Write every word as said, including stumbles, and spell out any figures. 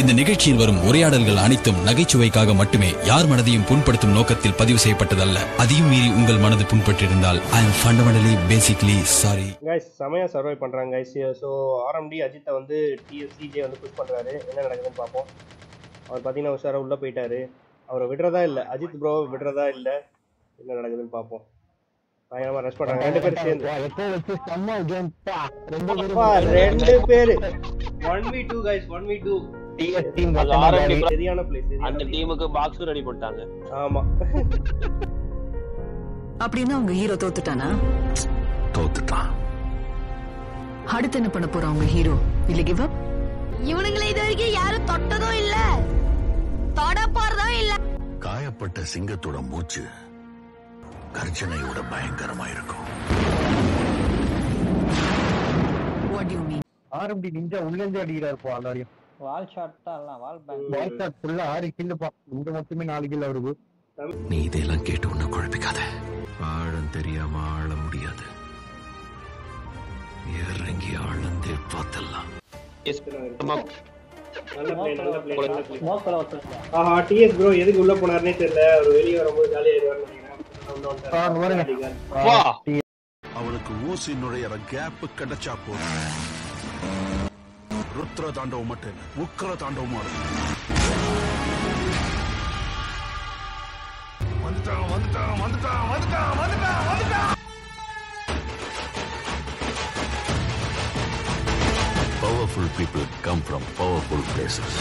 இந்த நிகழ்ச்சியில் வரும் உரையாடல்கள் அனைத்தும் நகைச்சுவைக்காக மட்டுமே யார் மனதையும் புண்படுத்தும் நோக்கத்தில் பதிவு செய்யப்பட்டதல்ல. அதையும் மீறி உங்கள் மனது புண்பட்டிருந்தால் I am fundamentally basically sorry. Guys சமயா சர்வைவ் பண்றாங்க गाइस. சோ ஆர்எம்டி அஜித்தை வந்து டிஎஸ்சிஜே வந்து புஷ் பண்றாரு. என்ன நடக்குதுன்னு பாப்போம். அவர் பாத்தீங்கன்னா உஷாரா உள்ள போயிட்டாரு. அவரை விடுறதா இல்ல, அஜித் ப்ரோ விடுறதா இல்ல, என்ன நடக்குதுன்னு பாப்போம். பயங்கரமா ரஷ் பண்றாங்க ரெண்டு பேரும் சேர்ந்து. எப்போ வெச்சு சம்மா கேம் பா ரெண்டு பேரும் ரெண்டு பேரும் one v two guys one v two. DS team RMD சரியான பிளேஸ். அந்த டீமுக்கு பாக்ஸ் ரெடி போட்டாங்க. ஆமா. அப்படினா உங்க ஹீரோ தோத்துட்டானா? தோத்துட்டான். அடுத்து என்ன பண்ண போறாங்க உங்க ஹீரோ? இல்ல கிவ் அப். இவனுங்களே இதுவரைக்கும் யாரும் தொட்டதோ இல்ல, தொட போறதோ இல்ல. காயப்பட்ட சிங்கத்தோட மூச்சு கர்ஜனையோட பயங்கரமா இருக்கும். What do you mean? RMT ninja உள்ளேந்து அடிக்குறாரு போ எல்லாரையும். வால் ஷாட் தான் இல்ல, வால் பேங்க். வால் ஷாட் ஃபுல்லா ஆறு கில் பா. இந்த மொத்தமே நாலு கில் அவருக்கு. நீ இதெல்லாம் கேட்டு உன்ன குழப்பிக்காத. ஆழம் தெரியாம ஆழ முடியாது. இறங்கி ஆழந்தே பார்த்தலாம். எஸ் நம்ம நல்ல ப்ளே நல்ல ப்ளே நல்ல ப்ளே. மோசல வச்சா. ஆஹா டிஎஸ் ப்ரோ எதுக்கு உள்ள போனார்னே தெரியல. அவர் வெளிய வரும்போது ஜாலியா இருவார்னு நினைக்கிறேன். உள்ள வந்தாரு. ஆ வரங்க. வா. அவருக்கு ஊசி நுழையற கேப் கடச்சா போறே. ருத்ர தாண்டவம் மட்டும் உக்கர தாண்டவமா இருக்கு. வந்துட்டா வந்துட்டா வந்துட்டா வந்துட்டா வந்துட்டா வந்துட்டா. Powerful people come from powerful places.